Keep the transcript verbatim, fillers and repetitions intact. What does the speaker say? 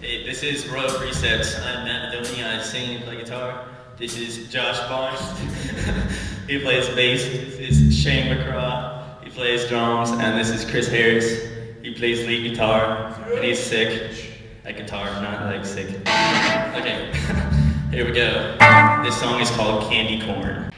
Hey, this is Royal Precept. I'm Matt Madoni. I sing and play guitar. This is Josh Barnes. He plays bass. This is Shane McCraw. He plays drums. And this is Chris Harris. He plays lead guitar. And he's sick at guitar, not like sick. Okay, here we go. This song is called Candy Corn.